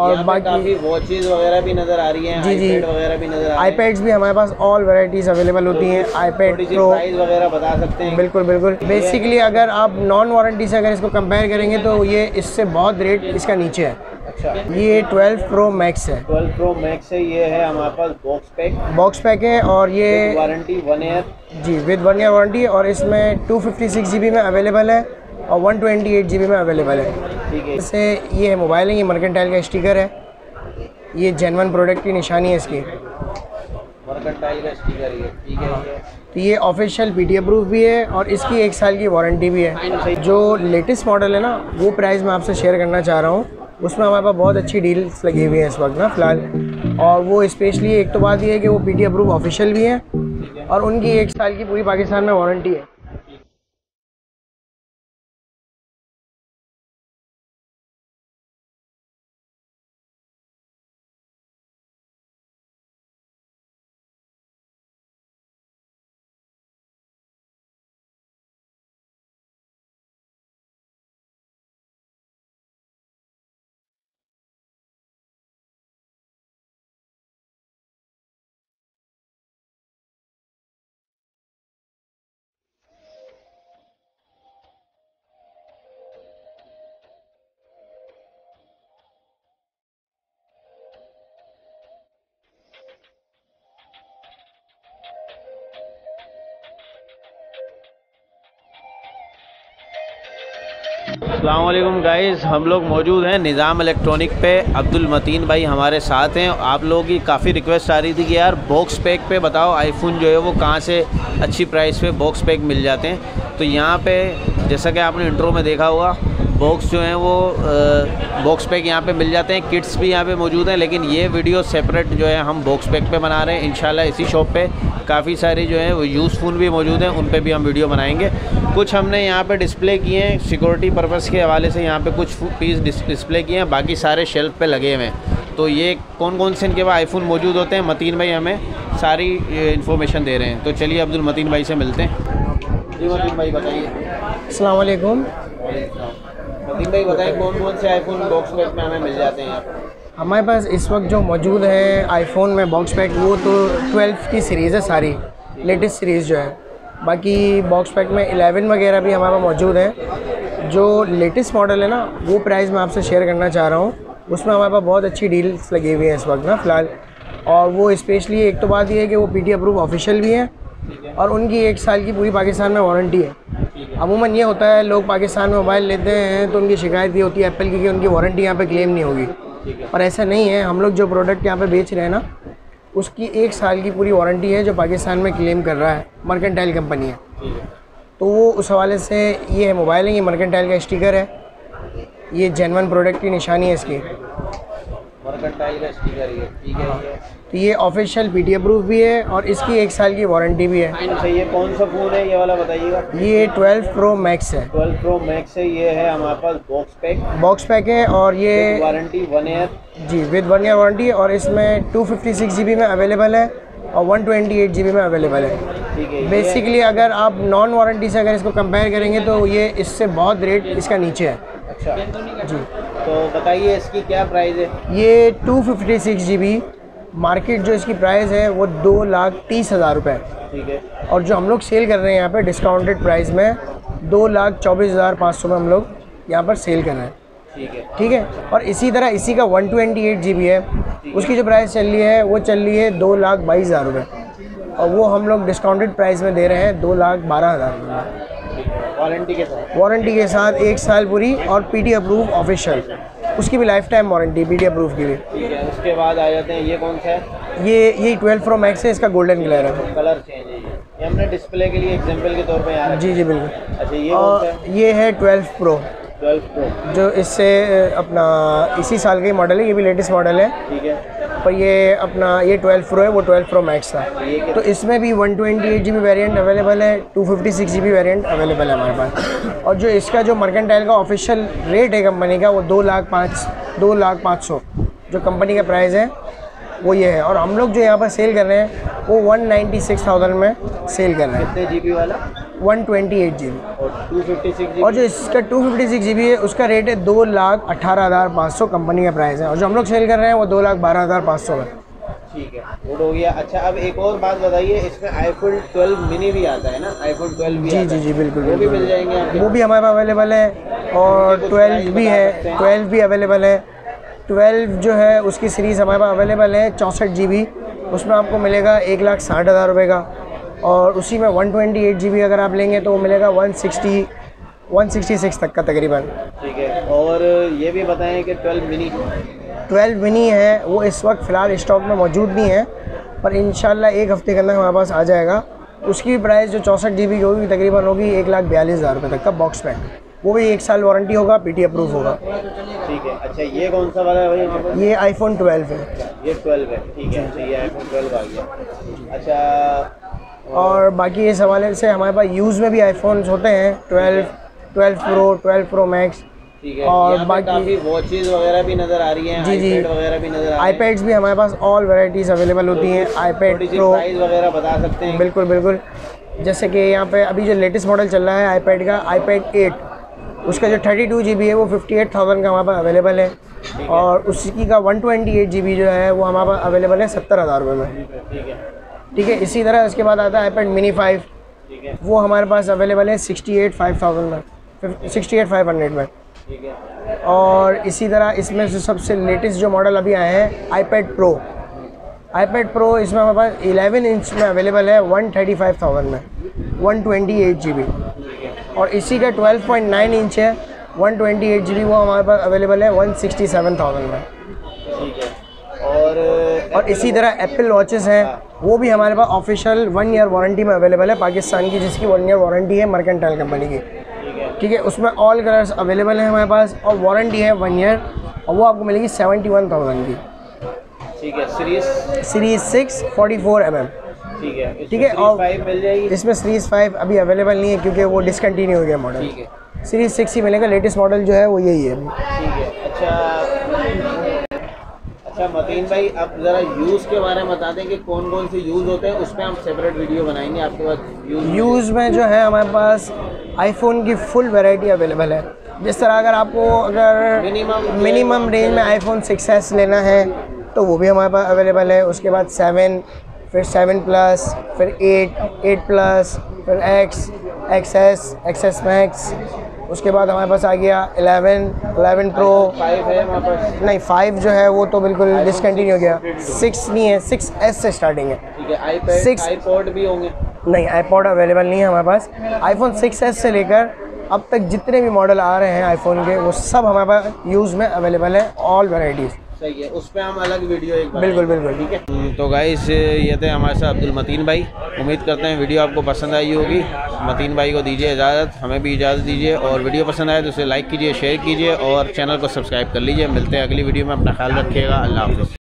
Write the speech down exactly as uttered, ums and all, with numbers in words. और बाकी वॉचेज वगैरह भी नजर आ रही हैं, जी जी वगैरह भी नजर आ रही हैं। आईपैड्स भी हमारे पास ऑल वैरायटीज अवेलेबल होती हैं। आईपैड प्रो प्राइस वगैरह बता सकते हैं? बिल्कुल बिल्कुल। बेसिकली अगर आप नॉन वारंटी से अगर इसको कंपेयर करेंगे तो ये इससे बहुत रेट इसका नीचे है। अच्छा, ये ट्वेल्व प्रो मैक्स है। ट्वेल्व प्रो मैक्स है, ये है हमारे पास बॉक्स पैक, बॉक्स पैक है और ये वारंटी वन ईयर, जी विद वन ईयर वारंटी, और इसमें two fifty six G B में अवेलेबल है और one twenty eight G B में अवेलेबल है। ठीक है, इससे ये है मोबाइल है, ये मर्केंटाइल का स्टिकर है, ये जेन्युइन प्रोडक्ट की निशानी है इसकी, मर्केंटाइल का स्टिकर है। ठीक है, तो ये ऑफिशियल पीटीए अप्रूव भी है और इसकी एक साल की वारंटी भी है। जो लेटेस्ट मॉडल है ना वो प्राइस मैं आपसे शेयर करना चाह रहा हूँ, उसमें हमारे पास बहुत अच्छी डील्स लगी हुई हैं इस वक्त ना फ़िलहाल, और वो स्पेशली एक तो बात ये है कि वो पीटीए अप्रूव ऑफिशियल भी है और उनकी एक साल की पूरी पाकिस्तान में वारंटी है। अस्सलाम वालेकुम गाइज़, हम लोग मौजूद हैं निज़ाम इलेक्ट्रॉनिक पे। अब्दुल मतीन भाई हमारे साथ हैं। आप लोगों की काफ़ी रिक्वेस्ट आ रही थी कि यार बॉक्स पैक पे बताओ आईफोन जो है वो कहाँ से अच्छी प्राइस पे बॉक्स पैक मिल जाते हैं। तो यहाँ पे जैसा कि आपने इंट्रो में देखा होगा बॉक्स जो हैं वो बॉक्स पैक यहाँ पे मिल जाते हैं, किट्स भी यहाँ पे मौजूद हैं, लेकिन ये वीडियो सेपरेट जो है हम बॉक्स पैक पे बना रहे हैं। इंशाल्लाह इसी शॉप पे काफ़ी सारे जो हैं वो यूज़ फ़ोन भी मौजूद हैं, उन पे भी हम वीडियो बनाएंगे। कुछ हमने यहाँ पे डिस्प्ले किए हैं सिक्योरिटी पर्पज़ के हवाले से, यहाँ पर कुछ पीस डिस्प्ले किए हैं, बाकी सारे शेल्फ़ पर लगे हुए हैं। तो ये कौन कौन से इनके पास आईफोन मौजूद होते हैं, मतीन भाई हमें सारी इन्फॉर्मेशन दे रहे हैं। तो चलिए अब्दुल मतीन भाई से मिलते हैं। जी मतीन भाई बताइए। अस्सलाम वालेकुम। मतीन भाई बताइए कौन कौन से आईफोन बॉक्स पैक में हमें मिल जाते हैं? आप हमारे पास इस वक्त जो मौजूद है आईफोन में बॉक्स पैक वो तो ट्वेल्व की सीरीज़ है सारी, लेटेस्ट सीरीज़ जो है। बाकी बॉक्स पैक में इलेवन वगैरह भी हमारे पास मौजूद है। जो लेटेस्ट मॉडल है ना वो प्राइस मैं आपसे शेयर करना चाह रहा हूँ, उसमें हमारे पास बहुत अच्छी डील्स लगी हुई हैं इस वक्त ना फ़िलहाल, और वो स्पेशली एक तो बात यह है कि वो पीटीए अप्रूव ऑफिशियल भी है और उनकी एक साल की पूरी पाकिस्तान में वारंटी है। अमूमन ये होता है लोग पाकिस्तान में मोबाइल लेते हैं तो उनकी शिकायत ये होती है एप्पल की कि उनकी वारंटी यहाँ पे क्लेम नहीं होगी, पर ऐसा नहीं है। हम लोग जो प्रोडक्ट यहाँ पे बेच रहे हैं ना उसकी एक साल की पूरी वारंटी है जो पाकिस्तान में क्लेम कर रहा है, मर्केंटाइल कंपनी है। तो वो उस हवाले से ये है मोबाइल है, ये मर्केंटाइल का स्टिकर है, ये जेन्युइन प्रोडक्ट की निशानी है इसकी, मर्केंटाइल का स्टिकर है। ठीक है, तो ये ऑफिशियल पीटीए अप्रूव भी है और इसकी एक साल की वारंटी भी है। अच्छा, ये कौन सा फ़ोन है ये वाला बताइएगा? ये ट्वेल्व प्रो मैक्स है। ट्वेल्व प्रो मैक्स है, ये है हमारे पास बॉक्स पैक, बॉक्स पैक है और ये वारंटी वन ईयर, जी विद वन ईयर वारंटी, और इसमें two fifty six G B में अवेलेबल है और one twenty eight G B में अवेलेबल है। ठीक है, बेसिकली अगर आप नॉन वारंटी से अगर इसको कंपेयर करेंगे तो ये इससे बहुत रेट इसका नीचे है। अच्छा जी, तो बताइए इसकी क्या प्राइस है? ये two fifty six G B market जो इसकी प्राइस है वो दो लाख तीस हज़ार रुपये है। ठीक है, और जो हम लोग सेल कर रहे हैं यहाँ पे डिस्काउंटेड प्राइस में दो लाख चौबीस हज़ार पाँच सौ में हम लोग यहाँ पर सेल कर रहे हैं। ठीक है, ठीक है, और इसी तरह इसी का one twenty eight G B है, उसकी जो प्राइस चल रही है वो चल रही है दो लाख बाईस हज़ार रुपये, और वो हम लोग डिस्काउंटेड प्राइस में दे रहे हैं दो लाख बारह हज़ार रुपये वारंटी के साथ, वारंटी के साथ एक साल पूरी और पी टी अप्रूव ऑफिशियल, उसकी भी lifetime warranty PT approve की भी। ठीक है, उसके बाद आ जाते हैं ये कौन सा है? ये ये ट्वेल्व प्रो मैक्स है, इसका गोल्डन कलर है, कलर चेंज है, ये हमने डिस्प्ले के लिए एग्जांपल के तौर पे यहाँ। जी जी बिल्कुल। अच्छा, ये कौन सा है? ये है ट्वेल्व प्रो ट्वेल्व प्रो जो इससे अपना इसी साल का मॉडल है, ये भी लेटेस्ट मॉडल है। ठीक है, पर ये अपना ये ट्वेल्व प्रो है, वो ट्वेल्व प्रो मैक्स था, तो इसमें भी one twenty eight G B variant available है, two fifty six G B variant available है हमारे पास, और जो इसका जो मर्केंटाइल का ऑफिशियल रेट है कंपनी का वो दो लाख पाँच दो लाख पाँच सौ जो कंपनी का प्राइस है वो ये है, और हम लोग जो यहाँ पर सेल कर रहे हैं वो वन नाइन्टी सिक्स थाउजेंड में सेल कर रहे हैं। कितने जी बी वाला? One twenty eight G B और टू फिफ्टी सिक्स और जो इसका two fifty six G B है उसका रेट है दो लाख अठारह हज़ार पाँच सौ कंपनी का प्राइस है, और जो हम लोग सेल कर रहे हैं वो दो लाख बारह हज़ार पाँच सौ का। ठीक है, गुड हो गया। अच्छा, अब एक और बात बताइए, इसमें आईफोन ट्वेल्व मिनी भी आता है ना, आईफोन ट्वेल्व भी? जी जी जी बिल्कुल, वो भी मिल जाएंगे आपको, वो भी हमारे पास अवेलेबल है। और ट्वेल्व भी है, ट्वेल्व भी अवेलेबल है। ट्वेल्व जो है उसकी सीरीज़ हमारे पास अवेलेबल है चौंसठ जी बी, उसमें आपको मिलेगा एक लाख साठ हज़ार रुपये का, और उसी में one twenty eight G B अगर आप लेंगे तो मिलेगा one sixty one sixty six तक का तकरीबन। ठीक है, और ये भी बताएं कि ट्वेल्व मिनी ट्वेल्व मिनी है वो इस वक्त फ़िलहाल स्टॉक में मौजूद नहीं है, पर इंशाल्लाह एक हफ़्ते के अंदर हमारे पास आ जाएगा। उसकी प्राइस जो चौंसठ जी बी की होगी तकरीबन होगी एक लाख बयालीस हज़ार रुपये तक का बॉक्स पैक, वो भी एक साल वारंटी होगा, पीटी अप्रूव होगा। ठीक है, अच्छा ये कौन सा वाला है भाई यहाँ पर? ये आईफोन ट्वेल्व है। ये ट्वेल्व है, ठीक है, अच्छा ये आईफोन ट्वेल्व आ गया। अच्छा, और बाकी इस हवाले से हमारे पास यूज़ में भी आईफोन्स होते हैं, twelve twelve pro twelve pro max. ठीक है, और बाकी वॉचेस वगैरह भी नज़र आ रही हैं। जी जी, वगैरह भी नज़र आ रही है, आईपैड्स भी हमारे पास ऑल वैरायटीज़ अवेलेबल होती हैं। आईपैड प्रो वगैरह बता सकते हैं? बिल्कुल बिल्कुल, जैसे कि यहाँ पे अभी जो लेटेस्ट मॉडल चल रहा है आईपैड का, आईपैड एट, उसका जो थर्टी टू जी बी है वो फिफ्टी एट थाउजेंड का हमारे पास अवेलेबल है, और उसकी का one twenty eight G B जो है वो हमारे पास अवेलेबल है सत्तर हज़ार रुपये में। ठीक है, ठीक है, इसी तरह उसके बाद आता है आईपैड मिनी फाइव, वो हमारे पास अवेलेबल है सिक्सटी एट फाइव थाउजेंड में, सिक्सटी एट फाइव हंड्रेड में। ठीक है, और इसी तरह इसमें जो सबसे लेटेस्ट जो मॉडल अभी आए हैं आईपैड प्रो, आईपैड प्रो इसमें हमारे पास इलेवन इंच में अवेलेबल है वन थर्टी फाइव थाउजेंड में, one twenty eight G B, और इसी का ट्वेल्व पॉइंट नाइन इंच है one twenty eight G B, वो हमारे पास अवेलेबल है वन सिक्सटी सेवन थाउजेंड में। ठीक है, और और इसी तरह एप्पल वॉचेस हैं, वो भी हमारे पास ऑफिशियल वन ईयर वारंटी में अवेलेबल है पाकिस्तान की, जिसकी वन ईयर वारंटी है मर्केंटाइल कंपनी की। ठीक है, उसमें ऑल कलर्स अवेलेबल है हमारे पास, और वारंटी है वन ईयर, और वो आपको मिलेगी सेवेंटी वन थाउजेंड की। ठीक है, series series six forty four m m. ठीक है, ठीक है, और इसमें सीरीज़ फाइव अभी अवेलेबल नहीं है क्योंकि वो डिसकन्टिन्यू हो गया मॉडल। ठीक है, सीरीज़ सिक्स ही मिलेगा, लेटेस्ट मॉडल जो है वो यही है। ठीक है, अच्छा अच्छा मतीन भाई, आप ज़रा यूज़ के बारे में बता दें कि कौन कौन से यूज़ होते हैं, उसमें हम सेपरेट वीडियो बनाएंगे आपके पास। यूज़ यूज़ में जो है हमारे पास आईफोन की फुल वैरायटी अवेलेबल है, जिस तरह अगर आपको अगर मिनिमम रेंज में आईफोन सिक्स एस लेना है तो वो भी हमारे पास अवेलेबल है, उसके बाद सेवन, फिर सेवन प्लस, फिर एट, एट प्लस, फिर एक्स, एक्सएस, एक्सएस मैक्स, उसके बाद हमारे पास आ गया इलेवन, इलेवन प्रो, फाइव है हमारे पास, नहीं फाइव जो है वो तो बिल्कुल डिसकंटिन्यू हो गया, सिक्स नहीं है, सिक्स एस से स्टार्टिंग है। ठीक है, आईपैड, सिक्स आईपॉड भी होंगे? नहीं, आईपॉड अवेलेबल नहीं है हमारे पास। आईफोन सिक्स एस से लेकर अब तक जितने भी मॉडल आ रहे हैं आईफोन के वो सब हमारे पास यूज़ में अवेलेबल है, ऑल वैरायटीज़। सही है, उस पर हम अलग वीडियो एक बार, बिल्कुल बिल्कुल। ठीक है, तो गाइस ये थे हमारे साथ अब्दुल मतीन भाई, उम्मीद करते हैं वीडियो आपको पसंद आई होगी। मतीन भाई को दीजिए इजाज़त, हमें भी इजाज़त दीजिए, और वीडियो पसंद आए तो उसे लाइक कीजिए, शेयर कीजिए, और चैनल को सब्सक्राइब कर लीजिए। मिलते हैं अगली वीडियो में, अपना ख्याल रखिएगा, अल्लाह हाफ़िज़।